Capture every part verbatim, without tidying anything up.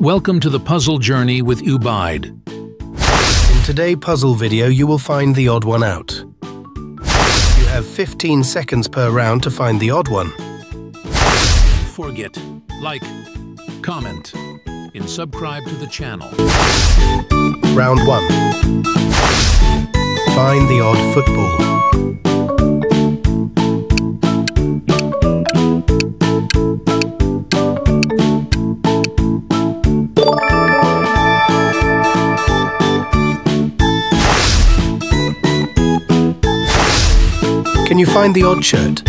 Welcome to the puzzle journey with Ubaid. In today's puzzle video, you will find the odd one out. You have fifteen seconds per round to find the odd one. Forget, like, comment, and subscribe to the channel. Round one. Find the odd football. Can you find the odd shirt?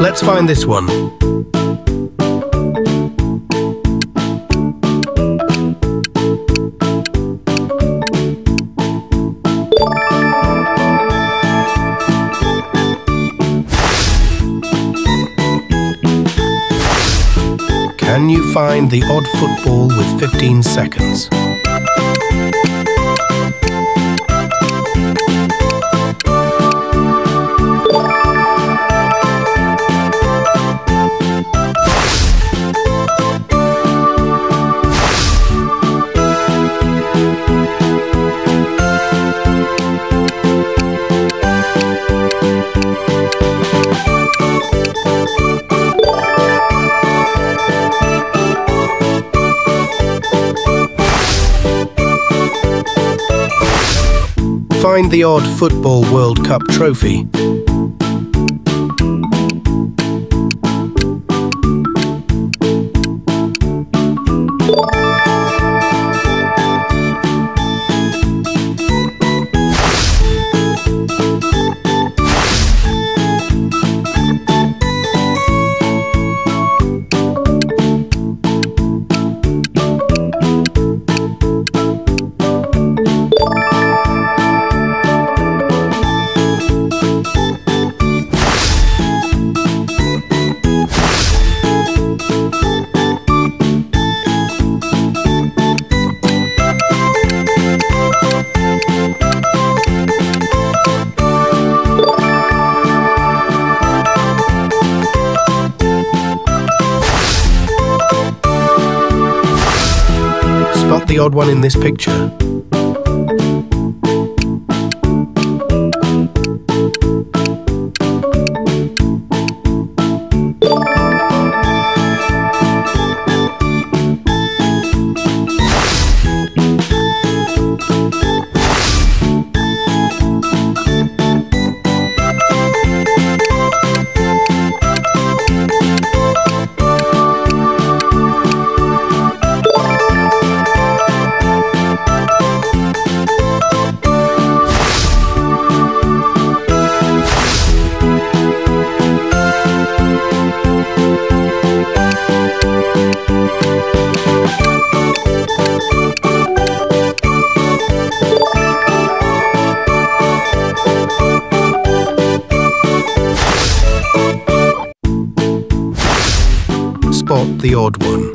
Let's find this one. Can you find the odd football with fifteen seconds? Find the odd Football World Cup trophy. Spot the odd one in this picture. Spot the odd one.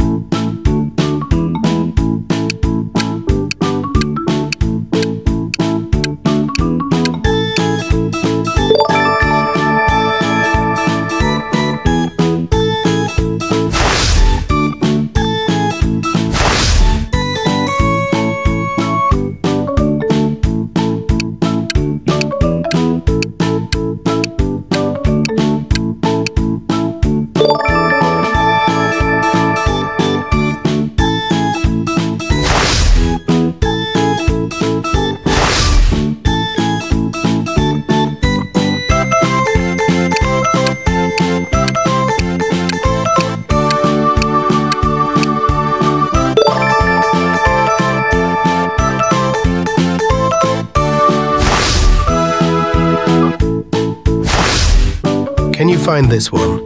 Can you find this one?